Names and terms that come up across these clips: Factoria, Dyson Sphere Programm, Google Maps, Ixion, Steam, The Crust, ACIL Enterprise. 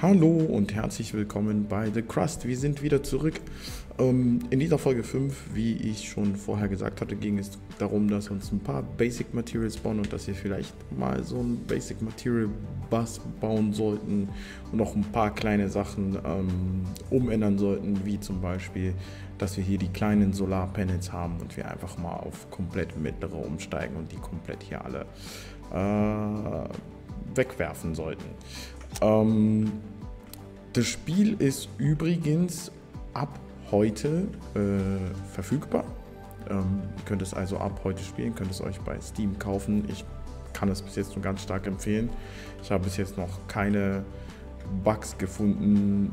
Hallo und herzlich willkommen bei The Crust. Wir sind wieder zurück. In dieser Folge 5, wie ich schon vorher gesagt hatte, ging es darum, dass uns ein paar Basic Materials bauen und dass wir vielleicht mal so ein Basic Material Bus bauen sollten und auch ein paar kleine Sachen umändern sollten, wie zum Beispiel, dass wir hier die kleinen Solarpanels haben und wir einfach mal auf komplett mittlere umsteigen und die komplett hier alle wegwerfen sollten. Das Spiel ist übrigens ab heute verfügbar. Ihr könnt es also ab heute spielen, könnt es euch bei Steam kaufen. Ich kann es bis jetzt nur ganz stark empfehlen. Ich habe bis jetzt noch keine Bugs gefunden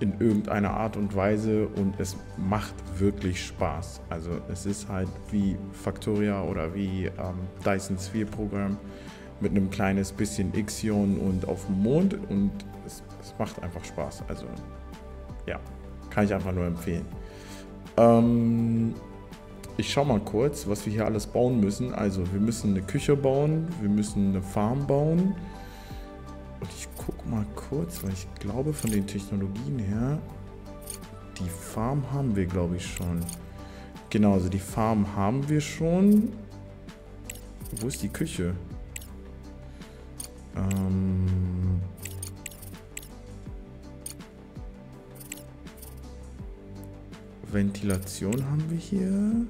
in irgendeiner Art und Weise und es macht wirklich Spaß. Also es ist halt wie Factoria oder wie Dyson Sphere Programm mit einem kleines bisschen Ixion und auf dem Mond, und es macht einfach Spaß. Also ja, kann ich einfach nur empfehlen. Ich schau mal kurz, was wir hier alles bauen müssen. Also wir müssen eine Küche bauen, wir müssen eine Farm bauen. Und ich guck mal kurz, weil ich glaube, von den Technologien her, die Farm haben wir, glaube ich, schon. Genau, also die Farm haben wir schon. Wo ist die Küche? Ventilation haben wir hier.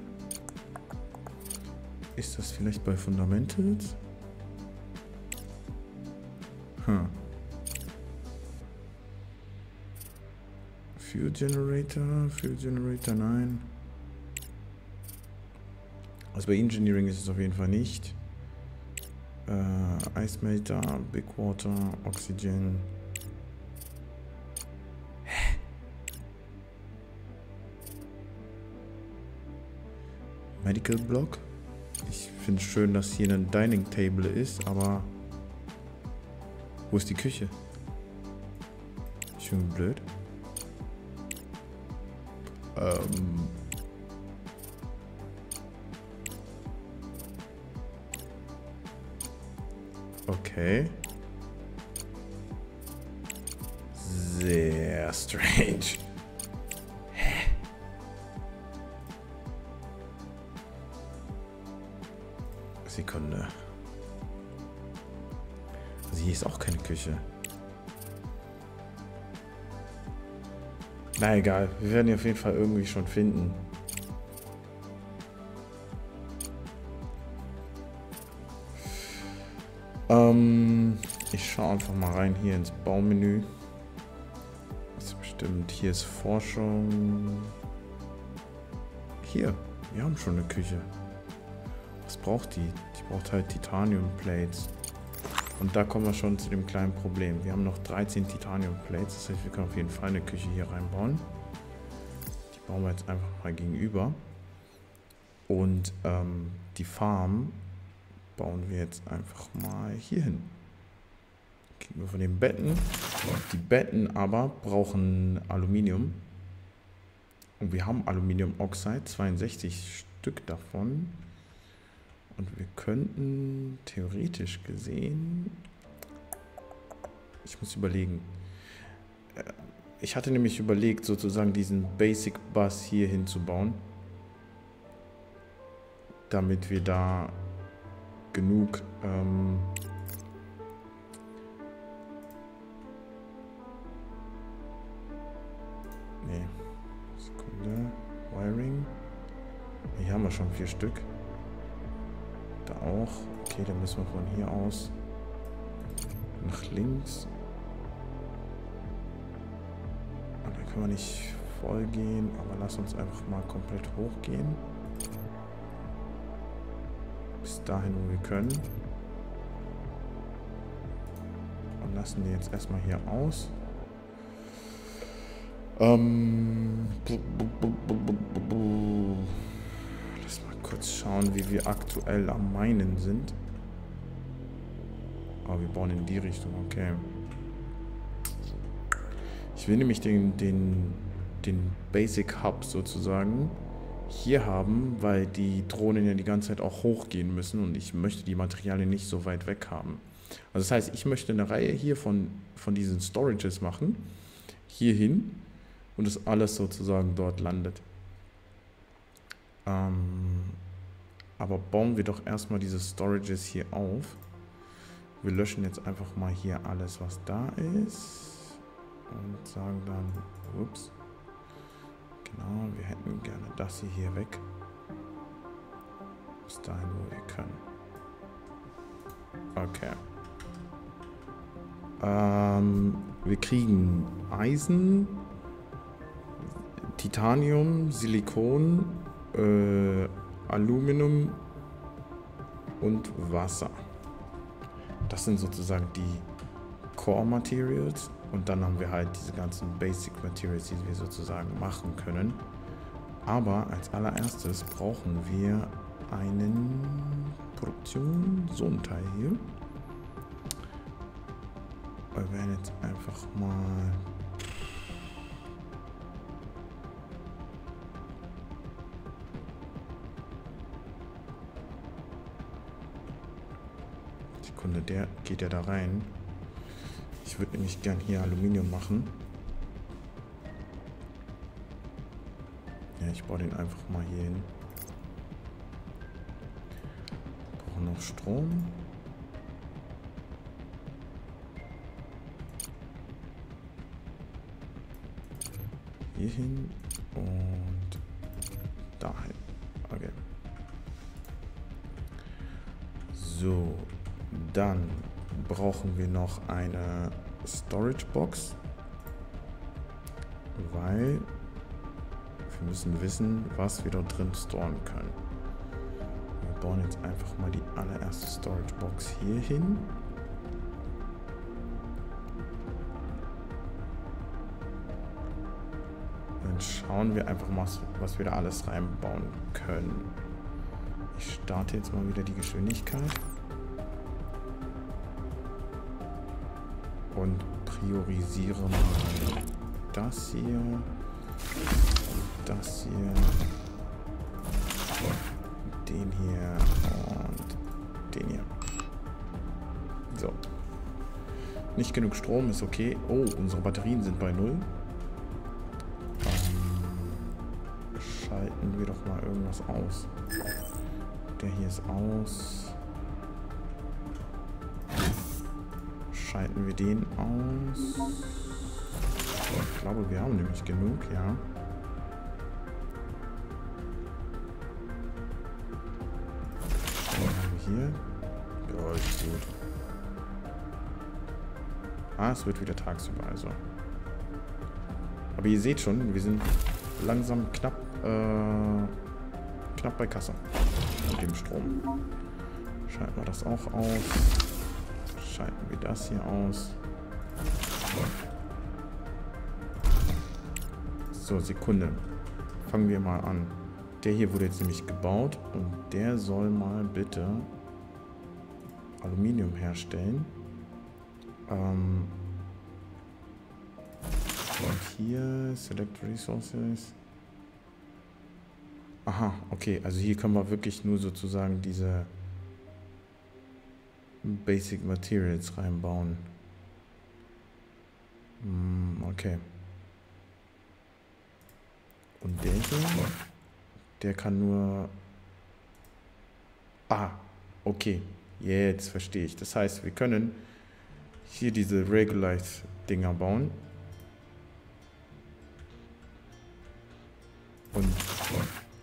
Ist das vielleicht bei Fundamentals? Fuel Generator, nein. Also bei Engineering ist es auf jeden Fall nicht. Ice Melter, Big Water, Oxygen. Hä? Medical Block. Ich finde es schön, dass hier ein Dining Table ist, aber wo ist die Küche? Schön blöd. Okay. Sehr strange. Hä? Sekunde. Also hier ist auch keine Küche. Na egal, wir werden die auf jeden Fall irgendwie schon finden. Ich schaue einfach mal rein hier ins Baumenü. Das ist bestimmt, hier ist Forschung. Hier, wir haben schon eine Küche. Was braucht die? Die braucht halt Titanium-Plates. Und da kommen wir schon zu dem kleinen Problem. Wir haben noch 13 Titanium-Plates, das heißt, wir können auf jeden Fall eine Küche hier reinbauen. Die bauen wir jetzt einfach mal gegenüber. Und die Farm bauen wir jetzt einfach mal hier hin. Kriegen wir von den Betten. Die Betten aber brauchen Aluminium. Und wir haben Aluminiumoxide, 62 Stück davon. Und wir könnten theoretisch gesehen... Ich muss überlegen. Ich hatte nämlich überlegt, sozusagen diesen Basic Bus hier hinzubauen. Damit wir da genug Sekunde, Wiring. Hier haben wir schon 4 Stück. Da auch. Okay, dann müssen wir von hier aus nach links. Und dann können wir nicht voll gehen, aber lass uns einfach mal komplett hochgehen. Bis dahin, wo wir können. Und lassen die jetzt erstmal hier aus. Lass mal kurz schauen, wie wir aktuell am Minen sind. Aber wir bauen in die Richtung, okay. Ich will nämlich den Basic Hub sozusagen hier haben, weil die Drohnen ja die ganze Zeit auch hochgehen müssen und ich möchte die Materialien nicht so weit weg haben. Also das heißt, ich möchte eine Reihe hier von diesen Storages machen, hierhin, und das alles sozusagen dort landet. Aber bauen wir doch erstmal diese Storages hier auf. Wir löschen jetzt einfach mal hier alles, was da ist. Und sagen dann, ups, genau, wir hätten gerne das hier weg. Bis dahin, wo wir können. Okay. Wir kriegen Eisen, Titanium, Silikon, Aluminium und Wasser. Das sind sozusagen die Core Materials, und dann haben wir halt diese ganzen Basic Materials, die wir sozusagen machen können. Aber als allererstes brauchen wir einen Produktion, so ein Teil hier. Wir werden jetzt einfach mal Sekunde, der geht ja da rein. Ich würde nämlich gern hier Aluminium machen. Ja, ich baue den einfach mal hier hin. Brauche noch Strom. Hier hin und dahin. Okay. So, dann brauchen wir noch eine Storage Box, weil wir müssen wissen, was wir dort drin storen können. Wir bauen jetzt einfach mal die allererste Storage Box hier hin. Schauen wir einfach mal, was wir da alles reinbauen können. Ich starte jetzt mal wieder die Geschwindigkeit und priorisiere mal das hier und das hier und den hier. So. Nicht genug Strom, ist okay. Oh, unsere Batterien sind bei 0. Schalten wir doch mal irgendwas aus. Der hier ist aus. Schalten wir den aus. Ich glaube, wir haben nämlich genug, ja. Dann haben wir hier. Ja, ist gut. Ah, es wird wieder tagsüber, also. Aber ihr seht schon, wir sind langsam knapp bei Kasse mit dem Strom. Schalten wir das auch aus. Schalten wir das hier aus. So, Sekunde. Fangen wir mal an. Der hier wurde jetzt nämlich gebaut und der soll mal bitte Aluminium herstellen. Und hier Select Resources. Aha, okay, also hier können wir wirklich nur sozusagen diese Basic Materials reinbauen. Okay. Und der hier, der kann nur... Ah, okay, jetzt verstehe ich. Das heißt, wir können hier diese Regulite-Dinger bauen. Und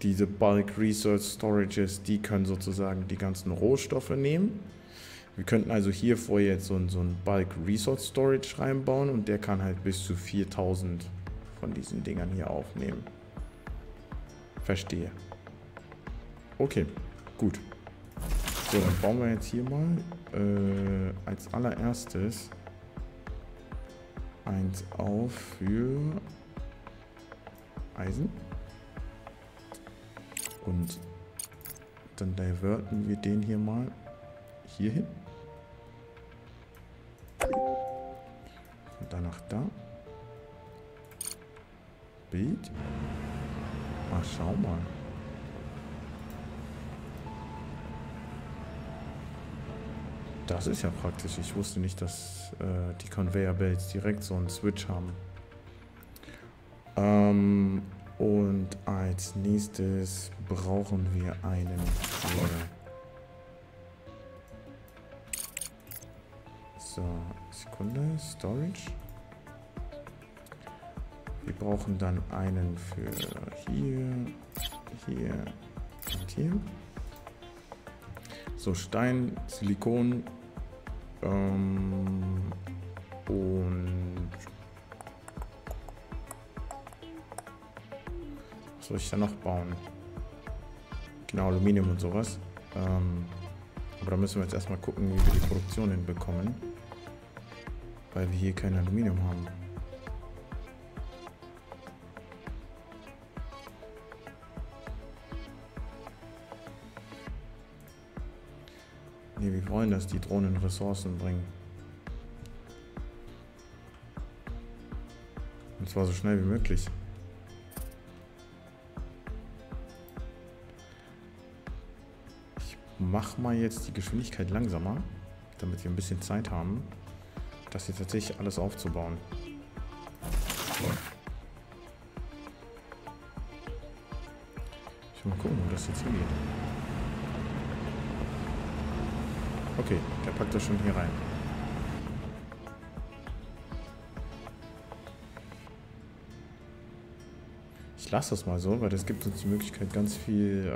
diese Bulk Research Storages, die können sozusagen die ganzen Rohstoffe nehmen. Wir könnten also hier vorher jetzt so ein Bulk Research Storage reinbauen und der kann halt bis zu 4000 von diesen Dingern hier aufnehmen. Verstehe. Okay, gut. So, dann bauen wir jetzt hier mal als allererstes eins auf für Eisen. Und dann diverten wir den hier mal hier hin. Und danach da. Bild. Mal schau mal. Das ist ja praktisch. Ich wusste nicht, dass die Conveyor Belts direkt so einen Switch haben. Und als nächstes brauchen wir einen Flyer. So, Sekunde, Storage. Wir brauchen dann einen für hier, hier und hier. So, Stein, Silikon und was soll ich da noch bauen? Genau, Aluminium und sowas. Aber da müssen wir jetzt erstmal gucken, wie wir die Produktion hinbekommen, weil wir hier kein Aluminium haben. Wir wollen, dass die Drohnen Ressourcen bringen. Und zwar so schnell wie möglich. Ich mache mal jetzt die Geschwindigkeit langsamer, damit wir ein bisschen Zeit haben, das hier tatsächlich alles aufzubauen. Ich will mal gucken, wo das jetzt hingeht. Okay, der packt das schon hier rein. Ich lasse das mal so, weil das gibt uns die Möglichkeit, ganz viel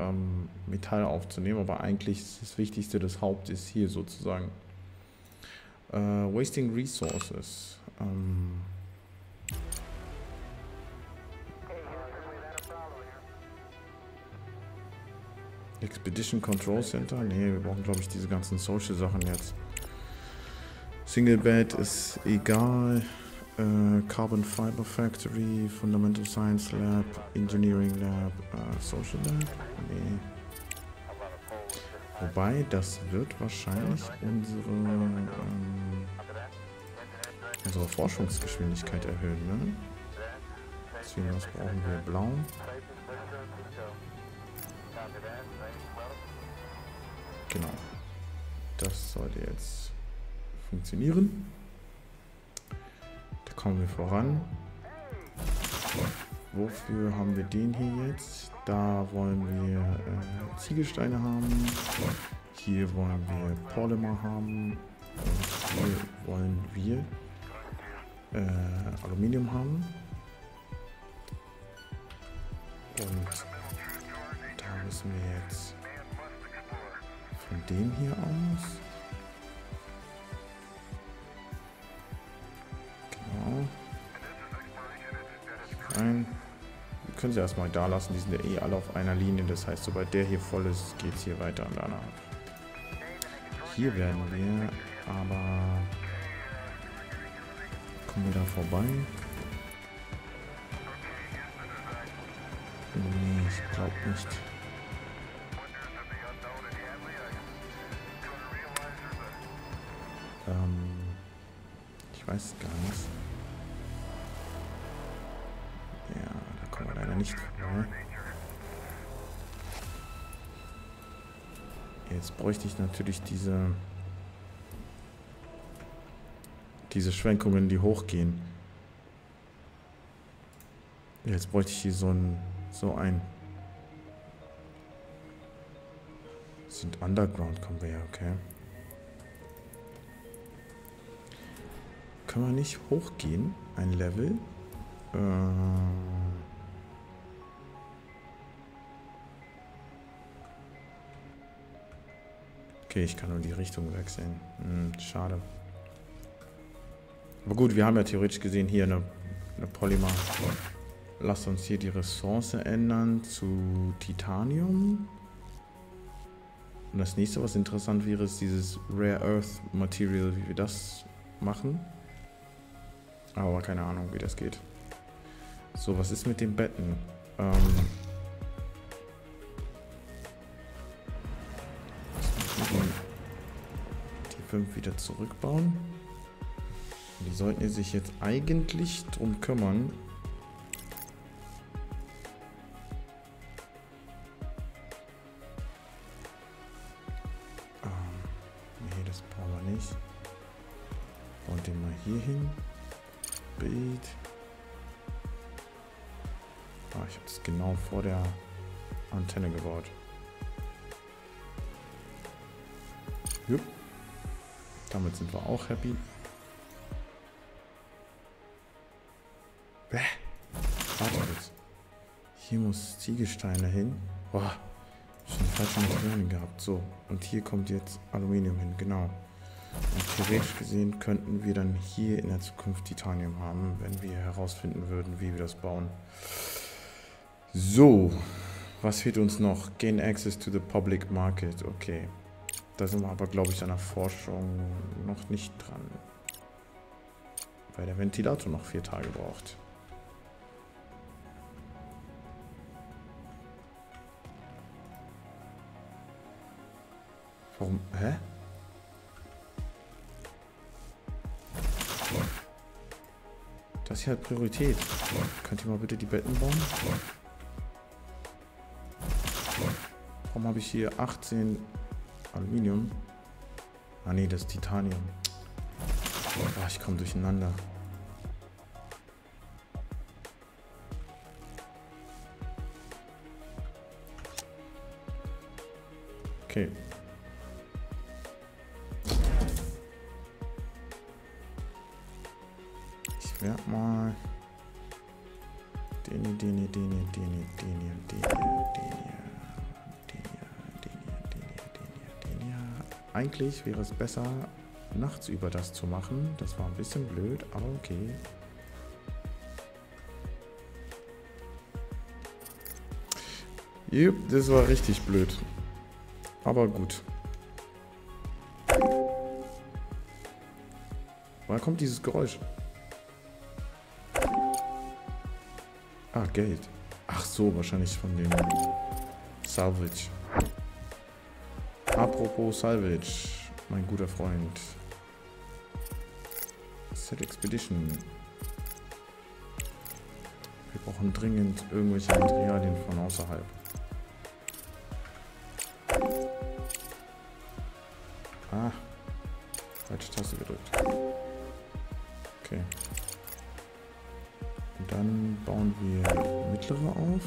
Metall aufzunehmen, aber eigentlich ist das Wichtigste, das Haupt ist hier sozusagen. Wasting Resources. Expedition Control Center? Ne, wir brauchen, glaube ich, diese ganzen Social Sachen jetzt. Single Bed ist egal. Carbon Fiber Factory, Fundamental Science Lab, Engineering Lab, Social Lab? Ne. Wobei, das wird wahrscheinlich unsere Forschungsgeschwindigkeit erhöhen, ne? Deswegen, was brauchen wir? Blau. Genau, das sollte jetzt funktionieren. Da kommen wir voran. Wofür haben wir den hier jetzt? Da wollen wir Ziegelsteine haben. Hier wollen wir Polymer haben. Und hier wollen wir Aluminium haben. Und da müssen wir jetzt von dem hier aus. Genau. Rein. Wir können sie erstmal da lassen, die sind ja eh alle auf einer Linie. Das heißt, sobald der hier voll ist, geht es hier weiter an der anderen. Hier werden wir aber. Kommen wir da vorbei? Nee, ich glaube nicht. Ich weiß gar nicht. Ja, da kommen wir leider nicht vorbei. Jetzt bräuchte ich natürlich diese Schwenkungen, die hochgehen. Jetzt bräuchte ich hier so ein. Das sind Underground Conveyor, okay. Können wir nicht hochgehen, ein Level? Okay, ich kann nur die Richtung wechseln. Schade. Aber gut, wir haben ja theoretisch gesehen hier eine Polymer. Lass uns hier die Ressource ändern zu Titanium. Und das nächste, was interessant wäre, ist dieses Rare Earth Material, wie wir das machen. Aber keine Ahnung, wie das geht. So, was ist mit den Betten? Die 5 wieder zurückbauen. Die sollten sich jetzt eigentlich drum kümmern. Nee, das brauchen wir Speed. Ah, ich habe das genau vor der Antenne gebaut. Jupp. Damit sind wir auch happy. Bäh. Warte jetzt. Hier muss Ziegelsteine hin. Boah. Schon falsch Materialien gehabt. So. Und hier kommt jetzt Aluminium hin. Genau. Und theoretisch gesehen könnten wir dann hier in der Zukunft Titanium haben, wenn wir herausfinden würden, wie wir das bauen. So. Was fehlt uns noch? Gain access to the public market. Okay. Da sind wir aber, glaube ich, an der Forschung noch nicht dran. Weil der Ventilator noch 4 Tage braucht. Warum? Hä? Das hier hat Priorität. Könnt ihr mal bitte die Betten bauen? Warum habe ich hier 18 Aluminium? Ah ne, das ist Titanium. Oh, ich komme durcheinander. Okay. Ich werde mal Eigentlich wäre es besser, nachts über das zu machen. Das war ein bisschen blöd, aber okay. Jupp, das war richtig blöd. Aber gut. Woher kommt dieses Geräusch? Ah, Geld. Ach so, wahrscheinlich von dem Salvage. Apropos Salvage, mein guter Freund. Set Expedition. Wir brauchen dringend irgendwelche Materialien von außerhalb. Ah, falsche Taste gedrückt. Okay. Und dann bauen wir mittlere auf.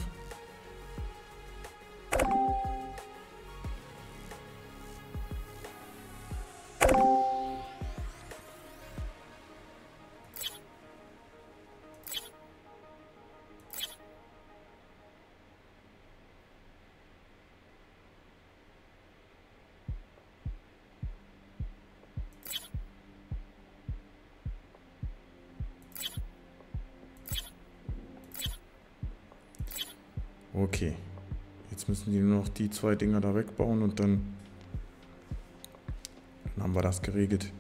Okay, jetzt müssen die nur noch die 2 Dinger da wegbauen und dann haben wir das geregelt.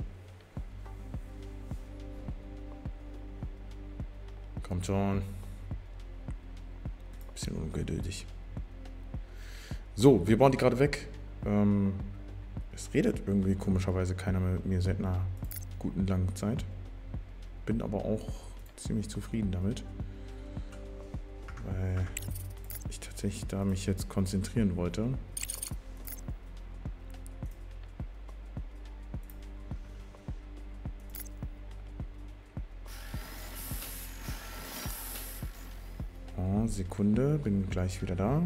Kommt schon. Bisschen ungeduldig. So, wir bauen die gerade weg. Es redet irgendwie komischerweise keiner mehr mit mir seit einer guten langen Zeit. Bin aber auch ziemlich zufrieden damit. Weil ich tatsächlich da mich jetzt konzentrieren wollte. Oh, Sekunde, bin gleich wieder da.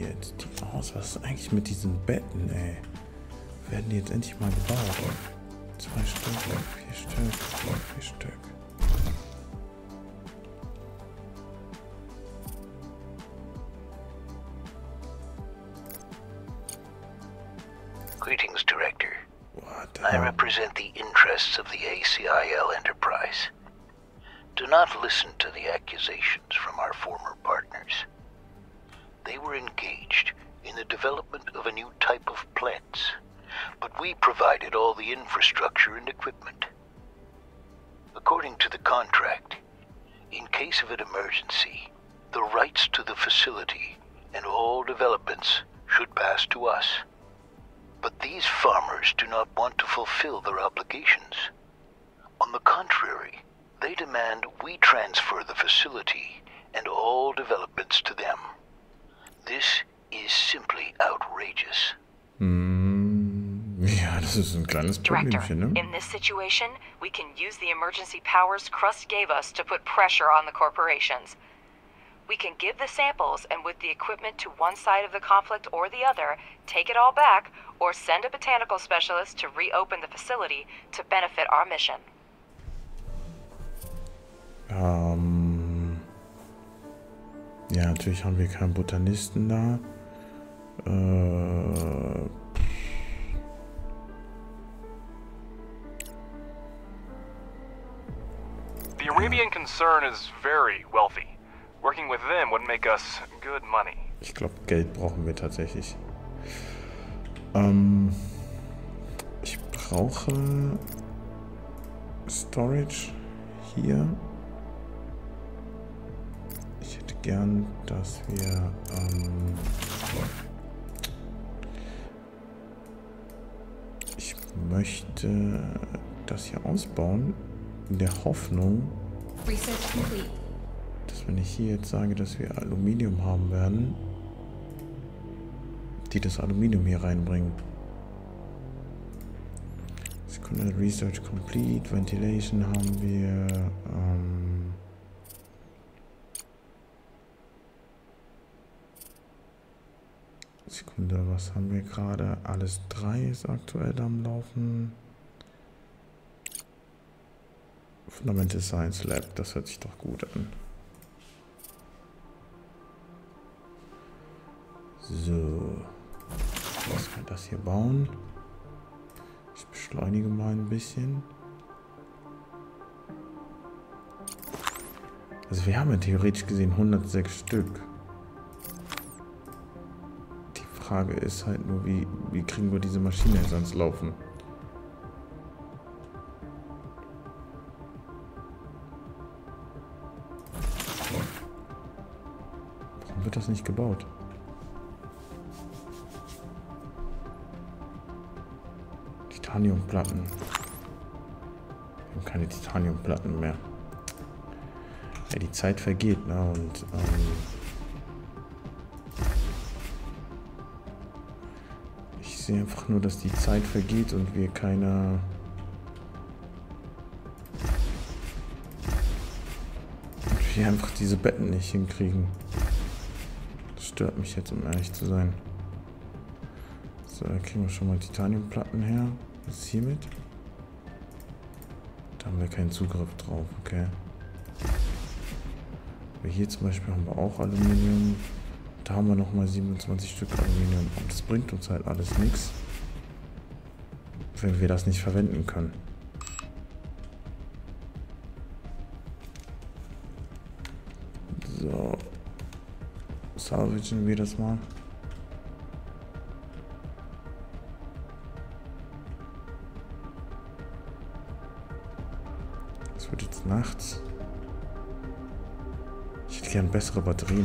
Jetzt die aus. Was ist eigentlich mit diesen Betten, ey? Werden die jetzt endlich mal gebaut? 2 Stück, 4 Stück, 4 Stück. Greetings, Director. I represent the interests of the ACIL Enterprise. Do not listen to the accusations from our former partners. They were engaged in the development of a new type of plants, but we provided all the infrastructure and equipment. According to the contract, in case of an emergency, the rights to the facility and all developments should pass to us. But these farmers do not want to fulfill their obligations. On the contrary, they demand we transfer the facility and all developments to them. This is simply outrageous. Ja, das ist ein kleines Problemchen, ne? Director, in this situation, we can use the emergency powers Crust gave us to put pressure on the corporations. We can give the samples and with the equipment to one side of the conflict or the other, take it all back, or send a botanical specialist to reopen the facility to benefit our mission. Ja, natürlich haben wir keinen Botanisten da. The Arabian concern is very wealthy. Working with them would make us good money. Ich glaube, Geld brauchen wir tatsächlich. Ich brauche Storage hier. Ich hätte gern, dass wir ich möchte das hier ausbauen in der Hoffnung, dass wenn ich hier jetzt sage, dass wir Aluminium haben werden, die das Aluminium hier reinbringen. Sekunde, Research complete, Ventilation haben wir. Sekunde, was haben wir gerade? Alles 3 ist aktuell am Laufen. Fundamental Science Lab, das hört sich doch gut an. So, lass mal das hier bauen. Ich beschleunige mal ein bisschen. Also wir haben ja theoretisch gesehen 106 Stück. Die Frage ist halt nur, wie kriegen wir diese Maschine jetzt ans Laufen? Warum wird das nicht gebaut? Titaniumplatten. Wir haben keine Titaniumplatten mehr. Ja, die Zeit vergeht, ne? Und ich sehe einfach nur, dass die Zeit vergeht und wir keine und wir einfach diese Betten nicht hinkriegen. Das stört mich jetzt, um ehrlich zu sein. So, da kriegen wir schon mal Titaniumplatten her. Was ist hiermit? Da haben wir keinen Zugriff drauf, okay. Aber hier zum Beispiel haben wir auch Aluminium. Da haben wir nochmal 27 Stück Aluminium. Und das bringt uns halt alles nichts, wenn wir das nicht verwenden können. So. Salvagen wir das mal. Nachts. Ich hätte gern bessere Batterien.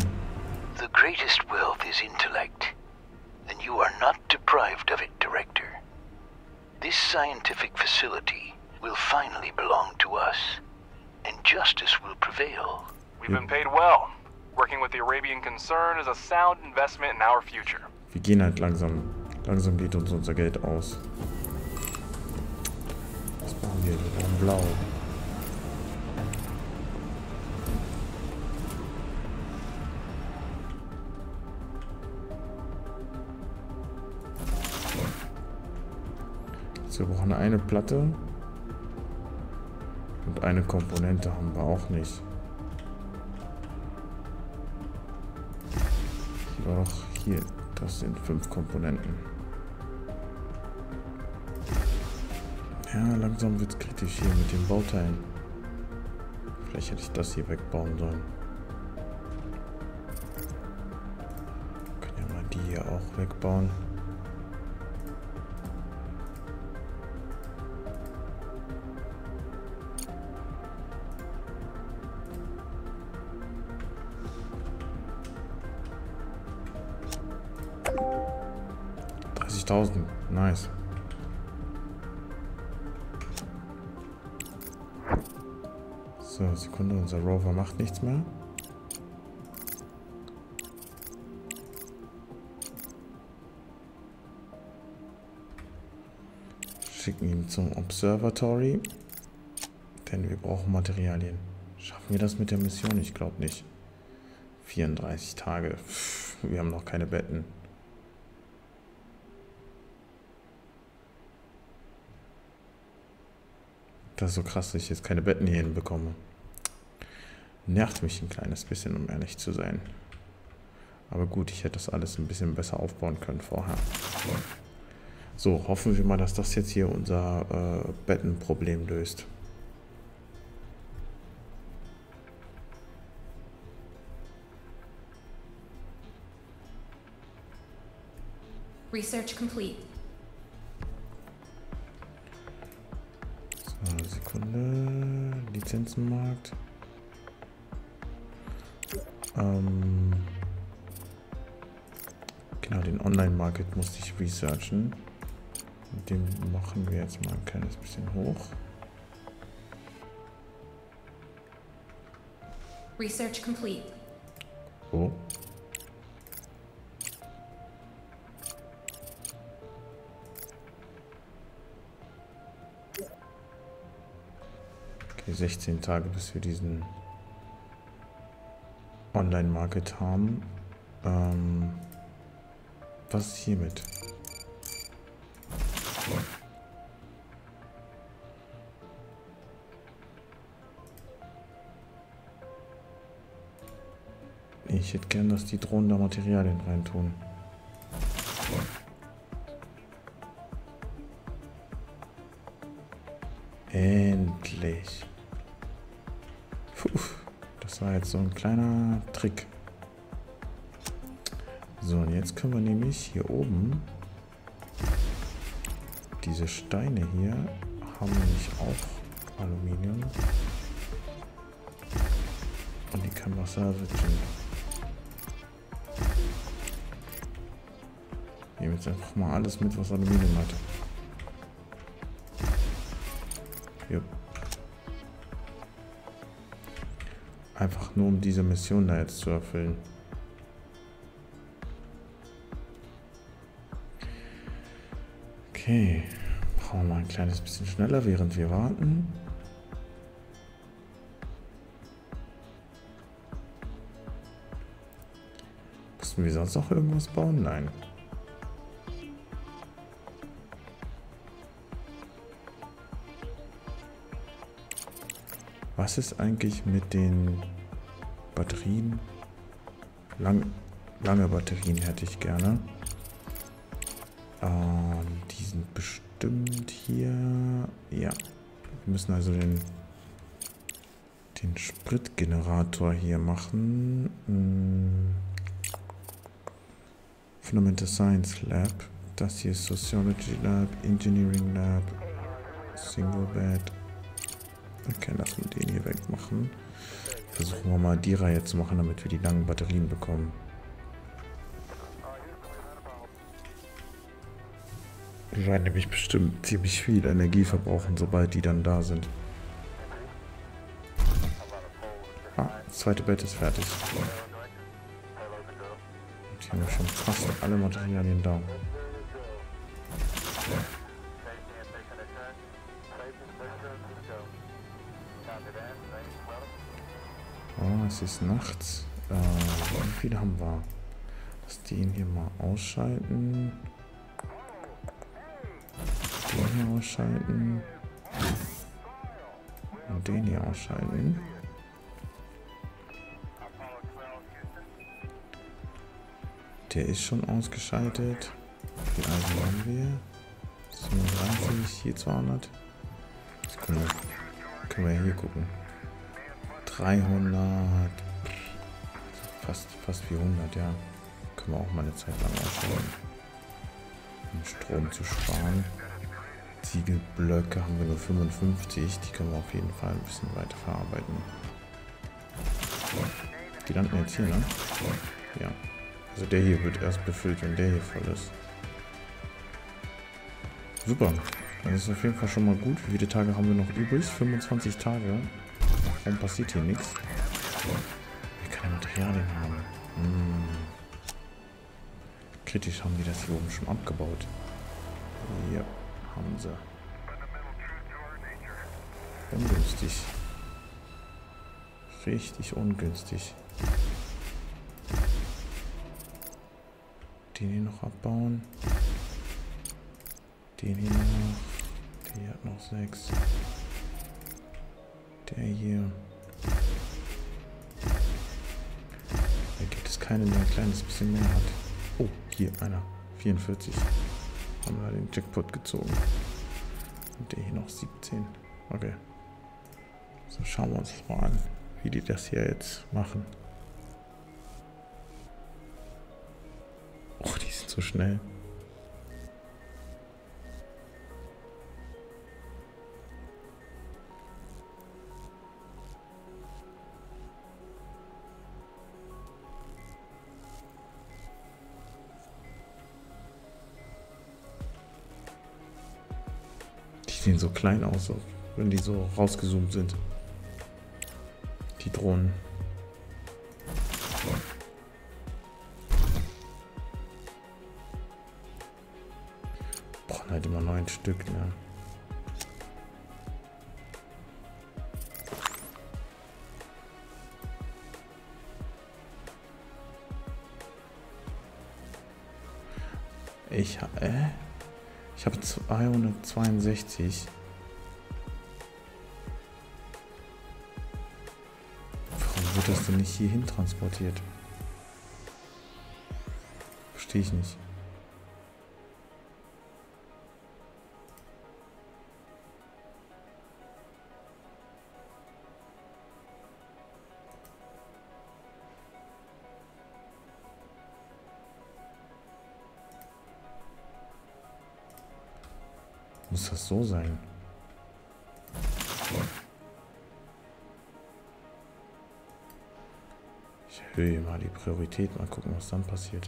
The greatest wealth is intellect, and you are not deprived of it, Director. This scientific facility will finally belong to us, and justice will prevail. We've been paid well. Working with the Arabian concern is a sound investment in our future. Wir gehen halt langsam. Langsam geht uns unser Geld aus. Was brauchen wir? Wir brauchen Blau. So, wir brauchen eine Platte. Und eine Komponente haben wir auch nicht. Doch, hier, das sind 5 Komponenten. Ja, langsam wird es kritisch hier mit den Bauteilen. Vielleicht hätte ich das hier wegbauen sollen. Können ja mal die hier auch wegbauen. Nice. So, Sekunde, unser Rover macht nichts mehr. Schicken ihn zum Observatory, denn wir brauchen Materialien. Schaffen wir das mit der Mission? Ich glaube nicht. 34 Tage. Wir haben noch keine Betten. Das ist so krass, dass ich jetzt keine Betten hier hinbekomme. Nervt mich ein kleines bisschen, um ehrlich zu sein. Aber gut, ich hätte das alles ein bisschen besser aufbauen können vorher. So, hoffen wir mal, dass das jetzt hier unser Bettenproblem löst. Research complete. Sekunde, Lizenzenmarkt. Genau, den Online-Market musste ich researchen. Den machen wir jetzt mal ein kleines bisschen hoch. Research complete. So. Okay, 16 Tage, bis wir diesen Online-Market haben. Was ist hiermit? Ich hätte gern, dass die Drohnen da Materialien reintun. Endlich. Puh, das war jetzt so ein kleiner Trick. So, und jetzt können wir nämlich hier oben diese Steine hier, haben wir nämlich auch Aluminium. Und die können wir salvagen. Nehmen jetzt einfach mal alles mit, was Aluminium hat. Einfach nur um diese Mission da jetzt zu erfüllen. Okay, brauchen wir mal ein kleines bisschen schneller, während wir warten. Müssen wir sonst noch irgendwas bauen? Nein. Was ist eigentlich mit den Batterien? Lange Batterien hätte ich gerne. Die sind bestimmt hier. Ja, wir müssen also den Spritgenerator hier machen. Fundamental Science Lab. Das hier ist Sociology Lab, Engineering Lab, Single Bed. Okay, lassen wir den hier wegmachen. Versuchen wir mal die Reihe zu machen, damit wir die langen Batterien bekommen. Die werden nämlich bestimmt ziemlich viel Energie verbrauchen, sobald die dann da sind. Ah, das zweite Bett ist fertig. Und hier haben wir schon fast alle Materialien da. Oh, es ist nachts. Wie viele haben wir? Lass den hier mal ausschalten. Okay. hier ausschalten. Und den hier ausschalten. Der ist schon ausgeschaltet. Die also haben wir. 37, hier 200. Können wir hier gucken. 300. Fast 400, ja. Können wir auch mal eine Zeit lang ausschalten. Um Strom zu sparen. Ziegelblöcke haben wir nur 55. Die können wir auf jeden Fall ein bisschen weiter verarbeiten. Die landen jetzt hier, ne? Ja. Also der hier wird erst befüllt, wenn der hier voll ist. Super. Das ist auf jeden Fall schon mal gut. Wie viele Tage haben wir noch übrig? 25 Tage. Warum passiert hier nichts? Wir können Materialien haben. Hm. Kritisch haben die das hier oben schon abgebaut. Ja, haben sie. Ungünstig. Richtig ungünstig. Den hier noch abbauen. Den hier noch. Der hier hat noch 6. Der hier. Da gibt es keine mehr. Ein kleines bisschen mehr hat. Oh, hier einer. 44. Haben wir den Jackpot gezogen. Und der hier noch 17. Okay. So, schauen wir uns mal an, wie die das hier jetzt machen. Oh, die sind so schnell. Die sehen so klein aus, wenn die so rausgezoomt sind. Die Drohnen. Brauchen halt immer 9 Stück, ne? Ich habe 262. Warum wird das denn nicht hierhin transportiert? Verstehe ich nicht. Muss das so sein? Ich erhöhe mal die Priorität, mal gucken, was dann passiert.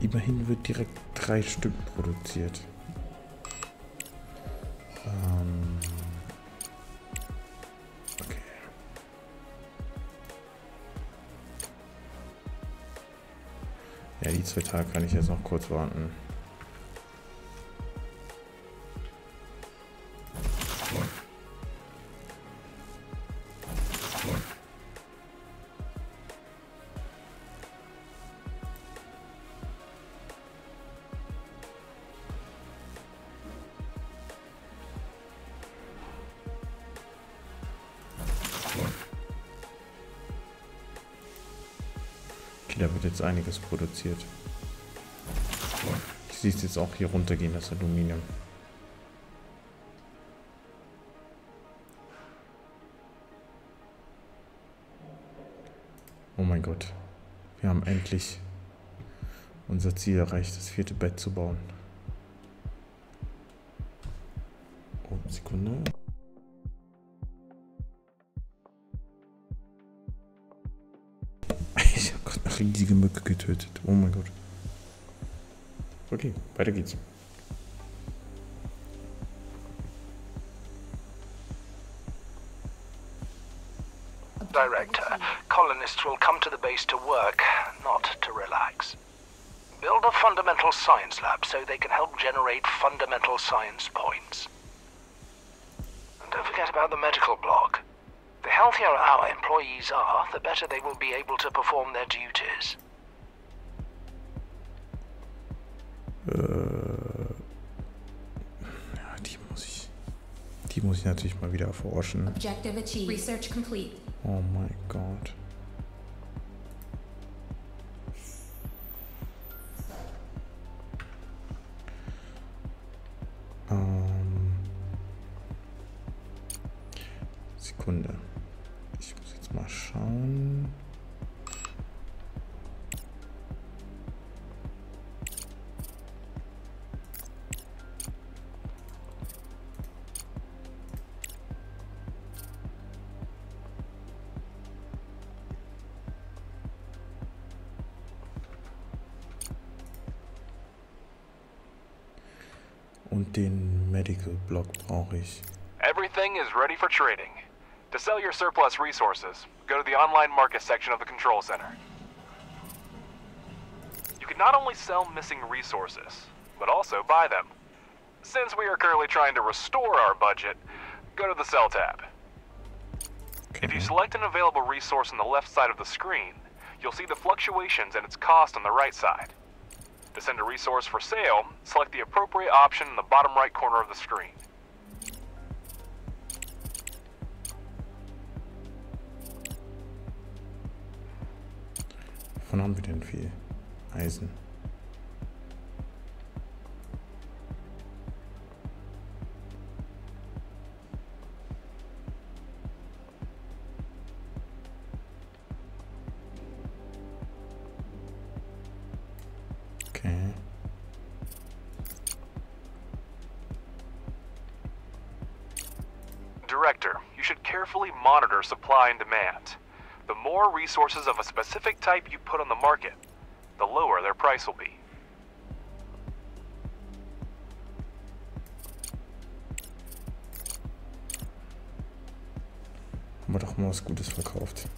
Immerhin wird direkt 3 Stück produziert. Okay. Ja, die 2 Tage kann ich jetzt noch kurz warten. Da wird jetzt einiges produziert. Ich sehe es jetzt auch hier runtergehen, das Aluminium. Oh mein Gott. Wir haben endlich unser Ziel erreicht, das 4. Bett zu bauen. Oh, Sekunde. Ich habe gerade eine riesige Mücke getötet. Oh mein Gott. Okay, weiter geht's. Director, colonists will come to the base to work, not to relax. Build a fundamental science lab so they can help generate fundamental science points. And don't forget about the medical block. The healthier our employees are, the better they will be able to perform their duties. Ja, die muss ich natürlich mal wieder erforschen. Objective achieved. Research complete. Oh mein Gott. Sekunde. Ich muss jetzt mal schauen. Und den Medical Block brauche ich. Everything is ready for trading. To sell your surplus resources, go to the online market section of the control center. You can not only sell missing resources, but also buy them. Since we are currently trying to restore our budget, go to the sell tab. Okay. If you select an available resource on the left side of the screen, you'll see the fluctuations and its cost on the right side. To send a resource for sale, select the appropriate option in the bottom right corner of the screen. Wovon haben wir denn viel? Eisen. Director, you should carefully monitor supply and demand. The more resources of a specific type you put on the market, the lower their price will be. Haben wir doch mal was Gutes verkauft.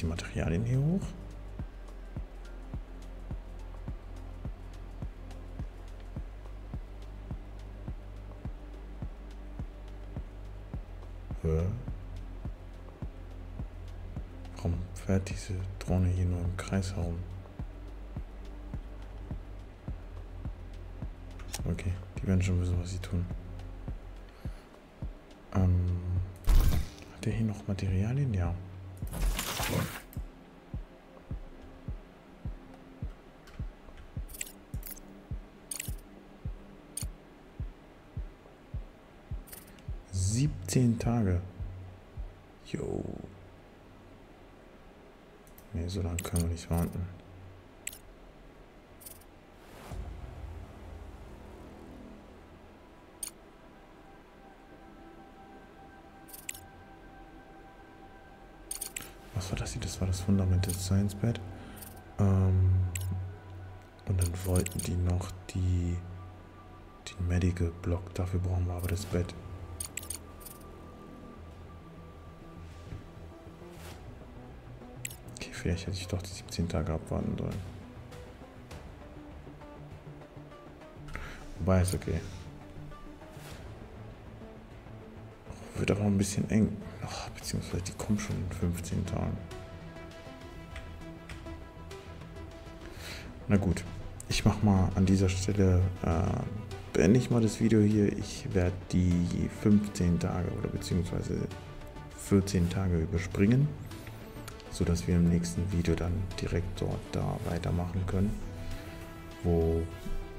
Die Materialien hier hoch. Warum fährt diese Drohne hier nur im Kreis herum? Okay, die werden schon wissen, was sie tun. Hat der hier noch Materialien? Ja. Zehn Tage. Jo. Ne, so lange können wir nicht warten. Was war das hier? Das war das Fundament des Science Bed. Und dann wollten die noch den Medical Block. Dafür brauchen wir aber das Bett. Vielleicht hätte ich doch die 17 Tage abwarten sollen. Wobei, ist okay. wird aber ein bisschen eng. Ach, beziehungsweise die kommen schon in 15 Tagen. Na gut, ich mache mal an dieser Stelle, beende ich mal das Video hier. Ich werde die 15 Tage oder beziehungsweise 14 Tage überspringen, sodass wir im nächsten Video dann direkt dort da weitermachen können, wo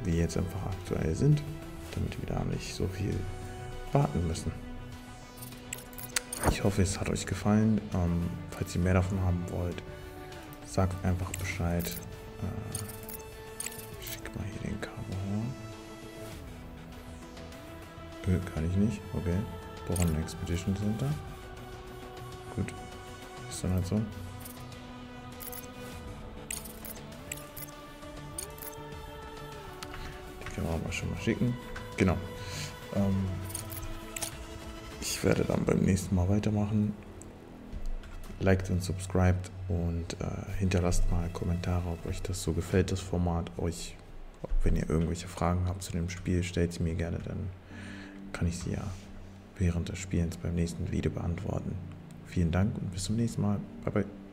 wir jetzt einfach aktuell sind, damit wir da nicht so viel warten müssen. Ich hoffe, es hat euch gefallen. Falls ihr mehr davon haben wollt, sagt einfach Bescheid. Ich schicke mal hier den Kabel. Kann ich nicht, okay. Born Expedition Center. Gut, ist dann halt so. Die können wir auch mal schon mal schicken. Genau. Ich werde dann beim nächsten Mal weitermachen. Liked und subscribed und hinterlasst mal Kommentare, ob euch das so gefällt, das Format. Euch, wenn ihr irgendwelche Fragen habt zu dem Spiel, stellt sie mir gerne, dann kann ich sie ja während des Spielens beim nächsten Video beantworten. Vielen Dank und bis zum nächsten Mal. Bye bye.